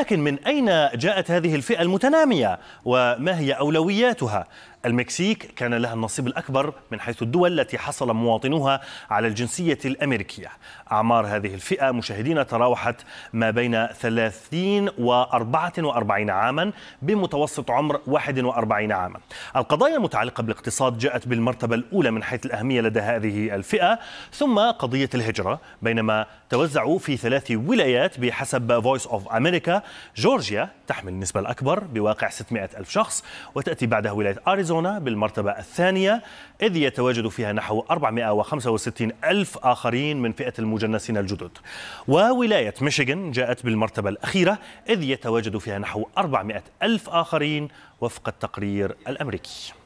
لكن من أين جاءت هذه الفئة المتنامية وما هي أولوياتها؟ المكسيك كان لها النصيب الأكبر من حيث الدول التي حصل مواطنوها على الجنسية الأمريكية. أعمار هذه الفئة مشاهدين تراوحت ما بين 30 و44 عاما بمتوسط عمر 41 عاما. القضايا المتعلقة بالاقتصاد جاءت بالمرتبة الأولى من حيث الأهمية لدى هذه الفئة، ثم قضية الهجرة، بينما توزعوا في 3 ولايات بحسب Voice of America. جورجيا تحمل النسبة الأكبر بواقع 600,000 شخص، وتأتي بعدها ولاية أريزونا بالمرتبة الثانية، إذ يتواجد فيها نحو 465,000 آخرين من فئة المجنسين الجدد. وولاية ميشيغان جاءت بالمرتبة الأخيرة، إذ يتواجد فيها نحو 400,000 آخرين وفق التقرير الأمريكي.